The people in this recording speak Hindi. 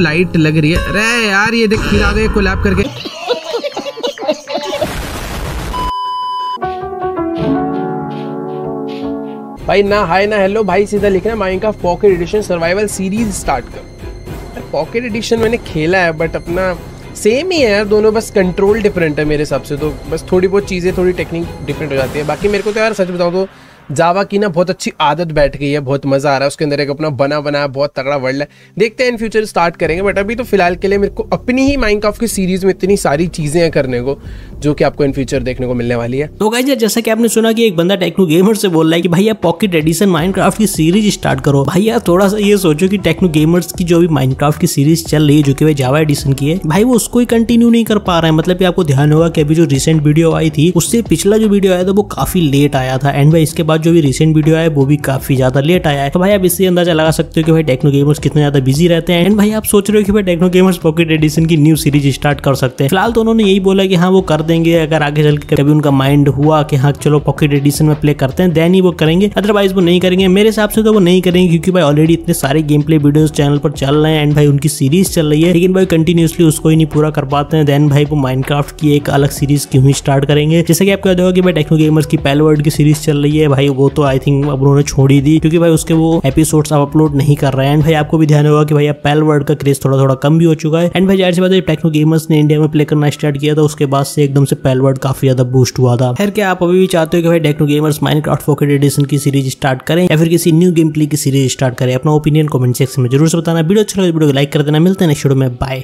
लाइट लग रही है। अरे यार ये देख फिर आ गए कोलैब करके। भाई ना हाय ना हेलो भाई, सीधा लिखना Minecraft pocket edition survival series start कर। पॉकेट एडिशन मैंने खेला है बट अपना सेम ही है यार, दोनों बस कंट्रोल डिफरेंट है मेरे हिसाब से, तो बस थोड़ी बहुत चीज़ें थोड़ी टेक्निक डिफरेंट हो जाती है। बाकी मेरे को तो यार सच बताऊँ तो जावा की ना बहुत अच्छी आदत बैठ गई है, बहुत मज़ा आ रहा है उसके अंदर, एक अपना बना बहुत तगड़ा वर्ल्ड है। देखते हैं इन फ्यूचर स्टार्ट करेंगे, बट अभी तो फिलहाल के लिए मेरे को अपनी ही माइनक्राफ्ट की सीरीज़ में इतनी सारी चीज़ें हैं करने को जो कि आपको इन फ्यूचर देखने को मिलने वाली है। तो गाइस जैसा कि आपने सुना कि एक बंदा टेक्नो गेमर से बोल रहा है कि भैया पॉकेट एडिशन माइनक्राफ्ट की सीरीज स्टार्ट करो। भैया थोड़ा सा ये सोचो कि टेक्नो गेमर्स की जो भी माइनक्राफ्ट की सीरीज चल रही है जो कि भाई जावा एडिशन की है, भाई वो उसको ही कंटिन्यू नहीं कर पा रहा है। मतलब कि आपको ध्यान होगा कि अभी जो रिसेंट वीडियो आई थी उससे पिछला जो वीडियो आया था वो काफी लेट आया था, एंड भाई इसके बाद जो भी रिसेंट वीडियो आया वो भी काफी ज्यादा लेट आया है। तो भाई आप इससे अंदाजा लगा सकते हो कि भाई टेक्नो गेमर्स कितने ज्यादा बिजी रहते हैं। एंड भाई आप सोच रहे हो कि भाई टेक्नो गेमर्स पॉकेट एडिशन की न्यू सीरीज स्टार्ट कर सकते हैं। फिलहाल तो उन्होंने यही बोला कि हाँ वो कर देंगे, अगर आगे चल के कभी उनका माइंड हुआ कि हाँ चलो पॉकेट एडिशन में प्ले करते हैं देन ही वो करेंगे, अदरवाइज वो नहीं करेंगे। मेरे हिसाब से तो वो नहीं करेंगे क्योंकि भाई ऑलरेडी इतने सारे गेम प्ले वीडियोस चैनल पर चल रहे हैं एंड भाई उनकी सीरीज चल रही है, लेकिन भाई कंटिन्यूसली उसको ही नहीं पूरा कर पाते हैं। देन भाई वो माइनक्राफ्ट की एक अलग सीरीज क्यों ही स्टार्ट करेंगे। जैसे कि आप कह दो कि भाई टेक्नो गेमर्स की पैलवर्ल्ड की सीरीज चल रही है, भाई वो तो आई थिंक अब उन्होंने छोड़ी दी क्योंकि भाई उसके वो एपिसोड्स अब अपलोड नहीं कर रहे हैं। एंड भाई आपको भी ध्यान होगा कि भाई पैलवर्ल्ड का क्रेज थोड़ा थोड़ा कम भी हो चुका है। एंड भाई जाहिर सी बात है टेक्नो गेमर्स ने इंडिया में प्ले करना स्टार्ट किया था उसके बाद से एकदम से पैलवर्ल्ड काफी ज्यादा बूस्ट हुआ था। खैर क्या आप अभी भी चाहते हो कि भाई techno Gamers Minecraft pocket edition की सीरीज स्टार्ट करें या फिर किसी न्यू गेम प्ले की सीरीज स्टार्ट करें? अपना ओपिनियन कमेंट सेक्शन में जरूर से बताना। वीडियो अच्छा लगा वीडियो को लाइक कर देना। मिलते हैं नेक्स्ट वीडियो में, बाय।